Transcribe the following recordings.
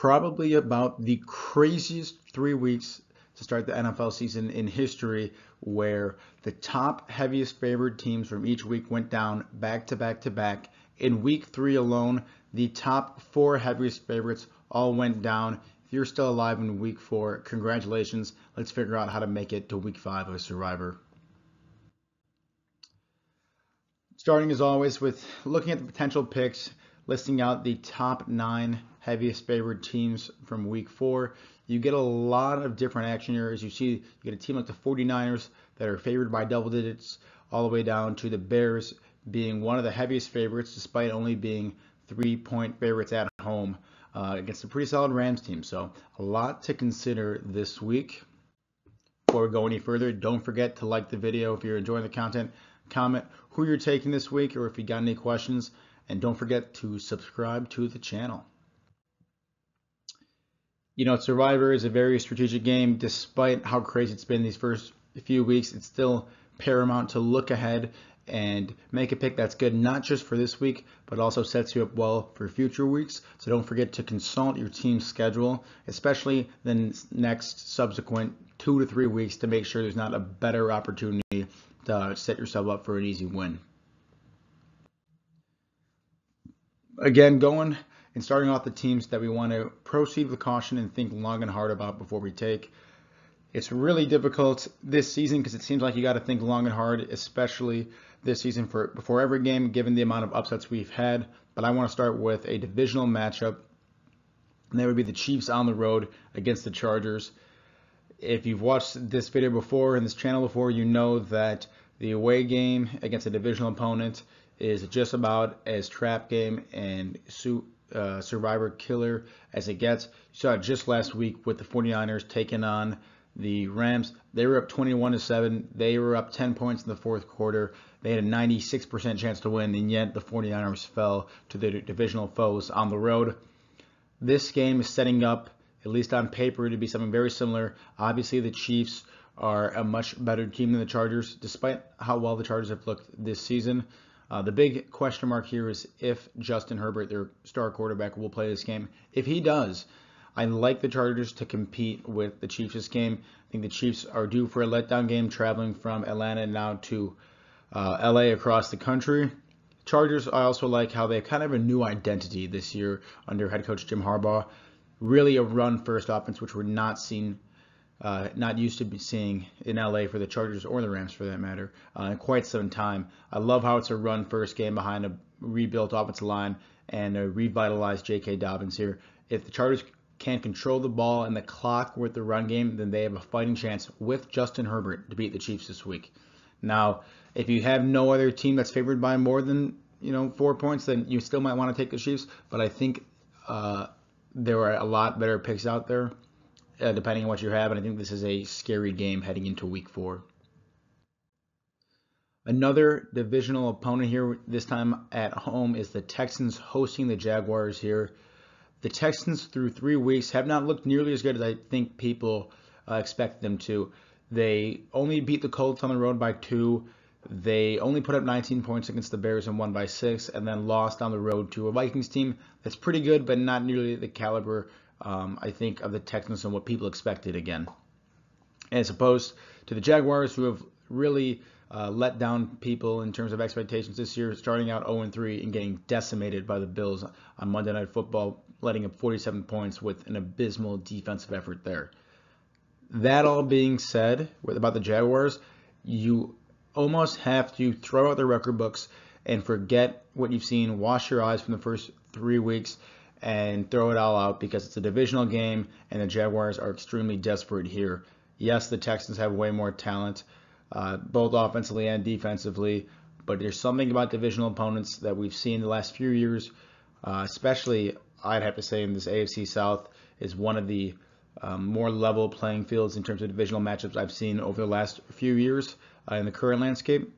probably about the craziest 3 weeks to start the NFL season in history, where the top heaviest favored teams from each week went down back to back to back. In week three alone, the top four heaviest favorites all went down. If you're still alive in week four, congratulations. Let's figure out how to make it to week five of Survivor. Starting as always with looking at the potential picks, listing out the top 9 heaviest favored teams from week 4. You get a lot of different action areas. You get a team like the 49ers that are favored by double digits, all the way down to the Bears being one of the heaviest favorites, despite only being 3-point favorites at home against a pretty solid Rams team. So a lot to consider this week. Before we go any further, don't forget to like the video if you're enjoying the content. Comment who you're taking this week or if you got any questions, and don't forget to subscribe to the channel. You know, Survivor is a very strategic game. Despite how crazy it's been these first few weeks, it's still paramount to look ahead and make a pick that's good, not just for this week, but also sets you up well for future weeks. So don't forget to consult your team's schedule, especially the next subsequent 2 to 3 weeks, to make sure there's not a better opportunity to set yourself up for an easy win. Again, going and starting off the teams that we want to proceed with caution and think long and hard about before we take. It's really difficult this season because it seems like you got to think long and hard, especially this season before every game, given the amount of upsets we've had. But I want to start with a divisional matchup, and that would be the Chiefs on the road against the Chargers. If you've watched this video before and this channel before, you know that the away game against a divisional opponent is just about as trap game and survivor killer as it gets. You saw it just last week with the 49ers taking on the Rams. They were up 21-7. They were up 10 points in the fourth quarter. They had a 96% chance to win, and yet the 49ers fell to their divisional foes on the road. This game is setting up, at least on paper, to be something very similar. Obviously, the Chiefs are a much better team than the Chargers, despite how well the Chargers have looked this season. The big question mark here is if Justin Herbert, their star quarterback, will play this game. If he does, I like the Chargers to compete with the Chiefs this game. I think the Chiefs are due for a letdown game, traveling from Atlanta now to LA across the country. Chargers, I also like how they kind of have a new identity this year under head coach Jim Harbaugh. Really a run-first offense, which we're not used to seeing in LA for the Chargers or the Rams, for that matter, in quite some time. I love how it's a run-first game behind a rebuilt offensive line and a revitalized J.K. Dobbins here. If the Chargers can control the ball and the clock with the run game, then they have a fighting chance with Justin Herbert to beat the Chiefs this week. Now, if you have no other team that's favored by more than 4 points, then you still might want to take the Chiefs, but I think there are a lot better picks out there, depending on what you have, and I think this is a scary game heading into week 4. Another divisional opponent here, this time at home, is the Texans hosting the Jaguars here. The Texans, through 3 weeks, have not looked nearly as good as I think people expect them to. They only beat the Colts on the road by 2. They only put up 19 points against the Bears and won by 6, and then lost on the road to a Vikings team that's pretty good, but not nearly the caliber, I think, of the Texans and what people expected again. As opposed to the Jaguars, who have really let down people in terms of expectations this year, starting out 0-3 and getting decimated by the Bills on Monday Night Football, letting up 47 points with an abysmal defensive effort there. That all being said, about the Jaguars, you almost have to throw out the record books and forget what you've seen, wash your eyes from the first 3 weeks, and throw it all out, because it's a divisional game and the Jaguars are extremely desperate here. Yes, the Texans have way more talent, both offensively and defensively, but there's something about divisional opponents that we've seen the last few years, especially, I'd have to say, in this AFC South, is one of the more level playing fields in terms of divisional matchups I've seen over the last few years in the current landscape.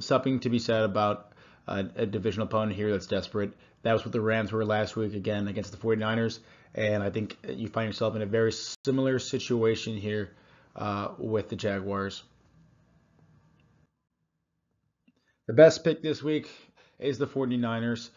Something to be said about a divisional opponent here that's desperate. That was what the Rams were last week, again, against the 49ers, and I think you find yourself in a very similar situation here with the Jaguars. The best pick this week is the 49ers.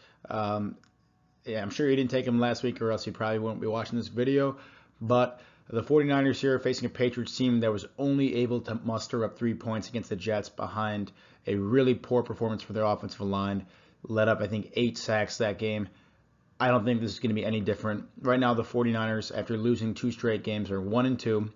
yeah, I'm sure you didn't take him last week or else you probably wouldn't be watching this video. But the 49ers here are facing a Patriots team that was only able to muster up 3 points against the Jets behind a really poor performance for their offensive line. Let up, I think, 8 sacks that game. I don't think this is going to be any different. Right now, the 49ers, after losing 2 straight games, are 1-2,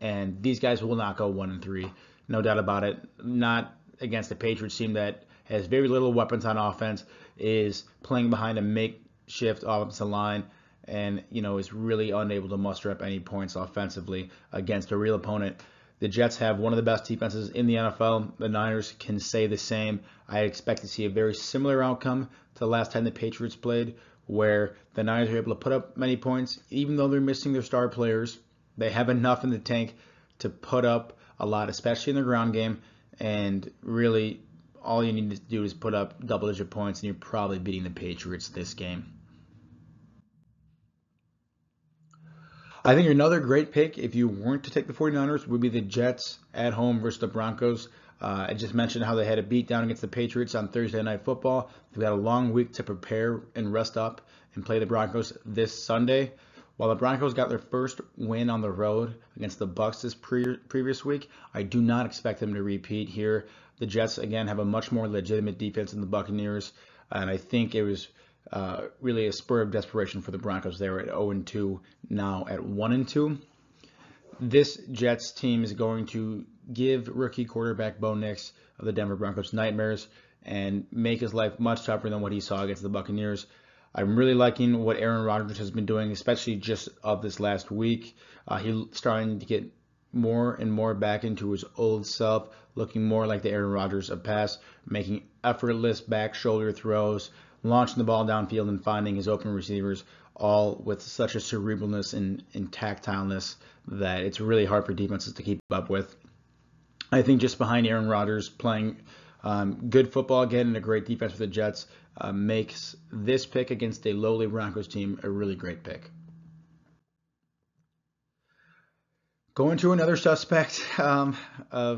and these guys will not go 1-3. No doubt about it. Not against the Patriots team that has very little weapons on offense, is playing behind a makeshift offensive line, and is really unable to muster up any points offensively against a real opponent. The Jets have one of the best defenses in the NFL. The Niners can say the same. I expect to see a very similar outcome to the last time the Patriots played, where the Niners are able to put up many points. Even though they're missing their star players, they have enough in the tank to put up a lot, especially in the ground game, and really all you need to do is put up double-digit points, and you're probably beating the Patriots this game. I think another great pick, if you weren't to take the 49ers, would be the Jets at home versus the Broncos. I just mentioned how they had a beat down against the Patriots on Thursday Night Football. They've got a long week to prepare and rest up and play the Broncos this Sunday. While the Broncos got their first win on the road against the Bucs this previous week, I do not expect them to repeat here. The Jets, again, have a much more legitimate defense than the Buccaneers, and I think it was really a spur of desperation for the Broncos. They were at 0-2, now at 1-2. This Jets team is going to give rookie quarterback Bo Nix of the Denver Broncos nightmares and make his life much tougher than what he saw against the Buccaneers. I'm really liking what Aaron Rodgers has been doing, especially just of this last week. He's starting to get more and more back into his old self, looking more like the Aaron Rodgers of past, making effortless back shoulder throws, launching the ball downfield and finding his open receivers, all with such a cerebralness and tactileness that it's really hard for defenses to keep up with. I think just behind Aaron Rodgers playing good football again and a great defense for the Jets makes this pick against a lowly Broncos team a really great pick. Going to another suspect of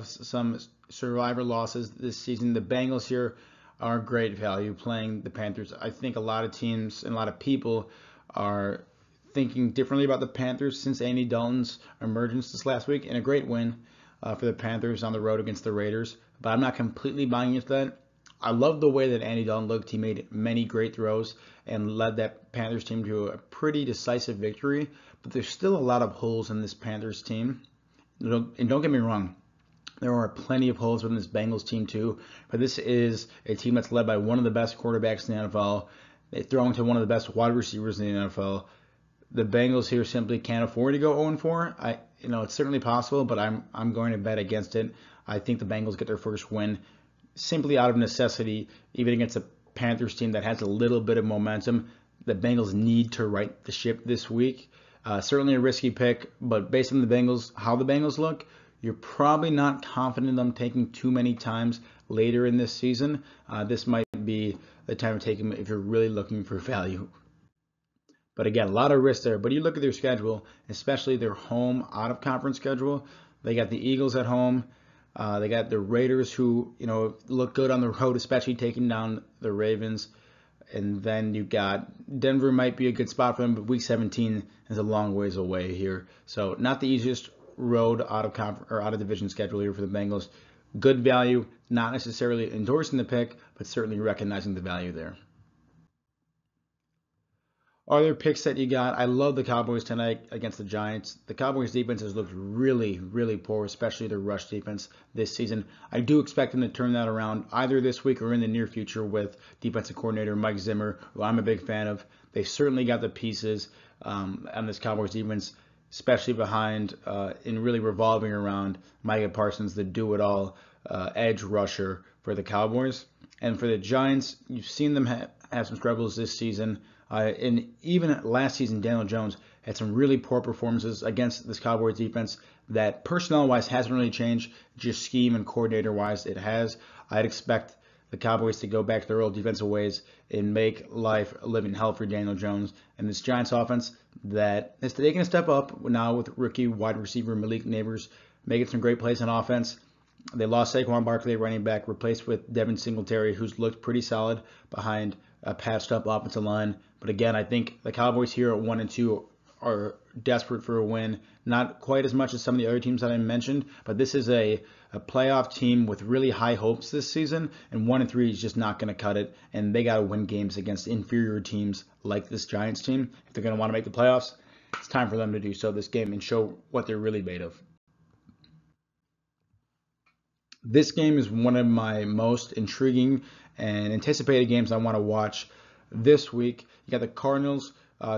some survivor losses this season, the Bengals here are great value playing the Panthers. I think a lot of teams and a lot of people are thinking differently about the Panthers since Andy Dalton's emergence this last week and a great win for the Panthers on the road against the Raiders, but I'm not completely buying into that. I love the way that Andy Dalton looked. He made many great throws and led that Panthers team to a pretty decisive victory, but there's still a lot of holes in this Panthers team. And don't get me wrong, there are plenty of holes in this Bengals team too, but this is a team that's led by one of the best quarterbacks in the NFL. They throw into one of the best wide receivers in the NFL. The Bengals here simply can't afford to go 0-4. It's certainly possible, but I'm going to bet against it. I think the Bengals get their first win simply out of necessity, even against a Panthers team that has a little bit of momentum. The Bengals need to right the ship this week. Certainly a risky pick, but based on the Bengals, how the Bengals look, you're probably not confident in them taking too many times later in this season. This might be the time to take them if you're really looking for value. But again, a lot of risk there. But you look at their schedule, especially their home out-of-conference schedule. They got the Eagles at home. They got the Raiders, who look good on the road, especially taking down the Ravens. And then you got Denver might be a good spot for them, but Week 17 is a long ways away here. So not the easiest road out of division schedule here for the Bengals. Good value, not necessarily endorsing the pick, but certainly recognizing the value there. Other picks that you got, I love the Cowboys tonight against the Giants. The Cowboys defense has looked really, really poor, especially their rush defense this season. I do expect them to turn that around either this week or in the near future with defensive coordinator Mike Zimmer, who I'm a big fan of. They certainly got the pieces on this Cowboys defense, especially behind and really revolving around Micah Parsons, the do-it-all edge rusher for the Cowboys. And for the Giants, you've seen them have some struggles this season. And even last season, Daniel Jones had some really poor performances against this Cowboys defense that personnel-wise hasn't really changed, just scheme and coordinator-wise it has. I'd expect the Cowboys to go back to their old defensive ways and make life a living hell for Daniel Jones. And this Giants offense that has taken a step up now with rookie wide receiver Malik Neighbors making some great plays on offense. They lost Saquon Barkley, running back, replaced with Devin Singletary, who's looked pretty solid behind a patched-up offensive line But again, I think the Cowboys here at 1-2 are desperate for a win. Not quite as much as some of the other teams that I mentioned, but this is a playoff team with really high hopes this season, and 1-3 is just not going to cut it, and they got to win games against inferior teams like this Giants team. If they're going to want to make the playoffs, it's time for them to do so this game and show what they're really made of. This game is one of my most intriguing and anticipated games I want to watch this week. You got the Cardinals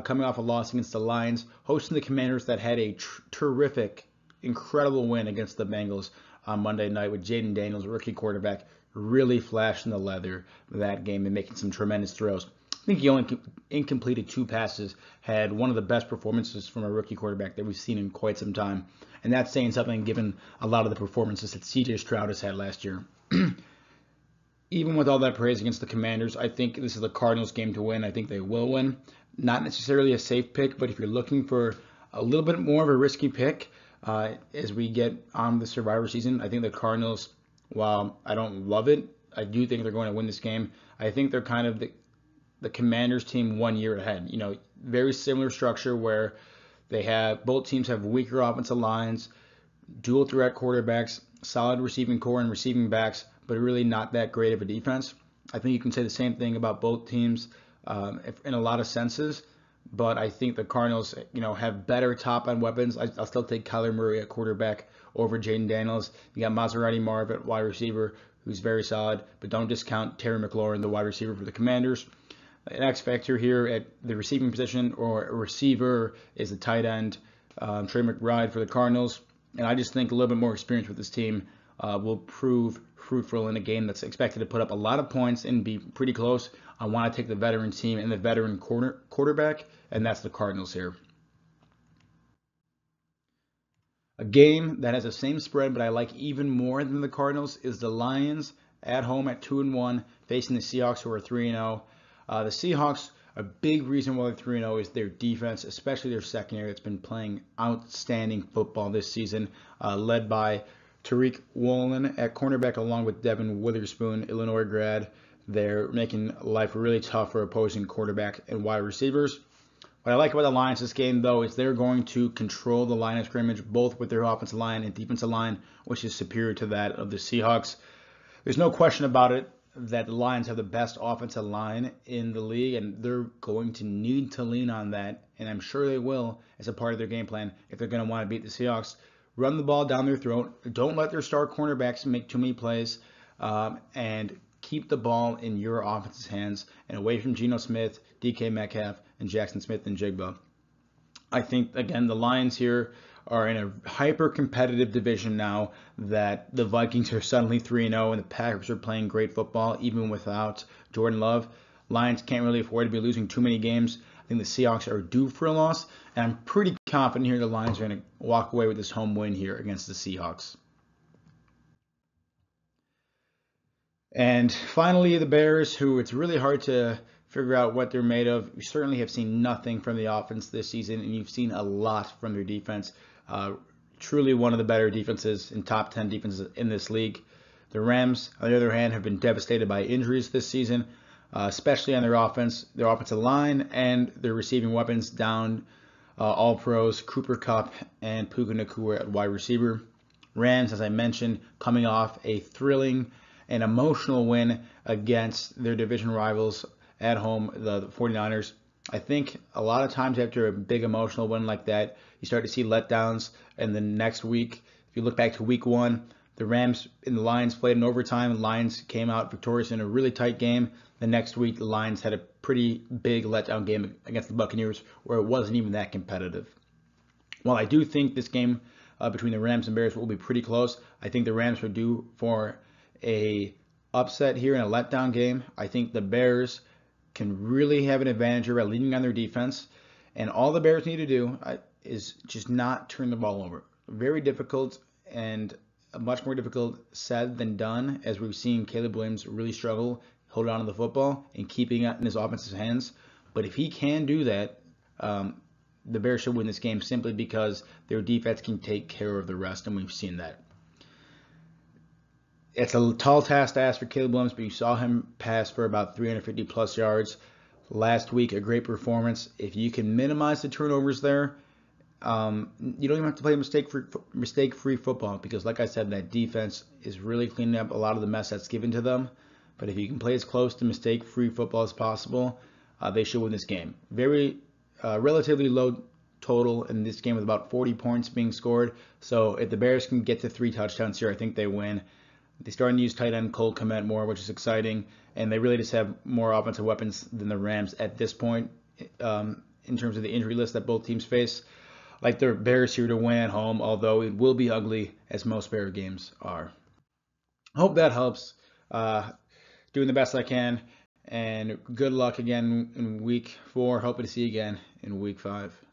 coming off a loss against the Lions, hosting the Commanders that had a terrific, incredible win against the Bengals on Monday night with Jaden Daniels, rookie quarterback, really flashing the leather that game and making some tremendous throws. I think he only incompleted 2 passes, had one of the best performances from a rookie quarterback that we've seen in quite some time. And that's saying something given a lot of the performances that C.J. Stroud has had last year. Even with all that praise against the Commanders, I think this is the Cardinals game to win. I think they will win. Not necessarily a safe pick, but if you're looking for a little bit more of a risky pick as we get on the Survivor season, I think the Cardinals, while I don't love it, I do think they're going to win this game. I think they're kind of the Commanders team one year ahead. You know, very similar structure where they have both teams have weaker offensive lines, dual threat quarterbacks, solid receiving core and receiving backs, but really not that great of a defense. I think you can say the same thing about both teams in a lot of senses, but I think the Cardinals, you know, have better top-end weapons. I'll still take Kyler Murray at quarterback over Jaden Daniels. You got Maserati Marv at wide receiver, who's very solid, but don't discount Terry McLaurin, the wide receiver for the Commanders. An X factor here at the receiving position or a receiver is the tight end, Trey McBride for the Cardinals. And I just think a little bit more experience with this team will prove fruitful in a game that's expected to put up a lot of points and be pretty close. I want to take the veteran team and the veteran quarterback, and that's the Cardinals here. A game that has the same spread, but I like even more than the Cardinals, is the Lions at home at 2-1 facing the Seahawks, who are 3-0. The Seahawks, a big reason why they're 3-0 is their defense, especially their secondary. That's been playing outstanding football this season, led by Tariq Woolen at cornerback along with Devin Witherspoon, Illinois grad. They're making life really tough for opposing quarterback and wide receivers. What I like about the Lions this game, though, is they're going to control the line of scrimmage, both with their offensive line and defensive line, which is superior to that of the Seahawks. There's no question about it that the Lions have the best offensive line in the league, and they're going to need to lean on that, and I'm sure they will as a part of their game plan if they're going to want to beat the Seahawks. Run the ball down their throat. Don't let their star cornerbacks make too many plays, and keep the ball in your offense's hands and away from Geno Smith, DK Metcalf, and Jackson Smith and Jigba. I think, again, the Lions here are in a hyper-competitive division now that the Vikings are suddenly 3-0 and the Packers are playing great football even without Jordan Love. Lions can't really afford to be losing too many games. I think the Seahawks are due for a loss, and I'm pretty confident here the Lions are going to walk away with this home win here against the Seahawks. And finally, the Bears, who it's really hard to figure out what they're made of. We certainly have seen nothing from the offense this season, and you've seen a lot from their defense. Truly one of the better defenses and top 10 defenses in this league. The Rams, on the other hand, have been devastated by injuries this season, especially on their offense, their offensive line, and their receiving weapons down all pros, Cooper Kupp and Puka Nacua at wide receiver. Rams, as I mentioned, coming off a thrilling and emotional win against their division rivals at home, the 49ers. I think a lot of times after a big emotional win like that, you start to see letdowns. And the next week, if you look back to week 1, the Rams and the Lions played in overtime. The Lions came out victorious in a really tight game. The next week, the Lions had a pretty big letdown game against the Buccaneers where it wasn't even that competitive. While I do think this game between the Rams and Bears will be pretty close, I think the Rams are due for a upset here in a letdown game. I think the Bears can really have an advantage here by leaning on their defense. And all the Bears need to do is just not turn the ball over. Very difficult and much more difficult said than done, as we've seen Caleb Williams really struggle holding on to the football and keeping it in his offense's hands. But if he can do that, the Bears should win this game simply because their defense can take care of the rest, and we've seen that. It's a tall task to ask for Caleb Williams, but you saw him pass for about 350-plus yards last week, a great performance. If you can minimize the turnovers there, you don't even have to play mistake-free football because, like I said, that defense is really cleaning up a lot of the mess that's given to them. But if you can play as close to mistake-free football as possible, they should win this game. Relatively low total in this game with about 40 points being scored. So if the Bears can get to 3 touchdowns here, I think they win. They're starting to use tight end Cole Kmet more, which is exciting. And they really just have more offensive weapons than the Rams at this point in terms of the injury list that both teams face. Like the Bears here to win at home, although it will be ugly as most Bear games are. Hope that helps. Doing the best I can. And good luck again in week 4. Hoping to see you again in week 5.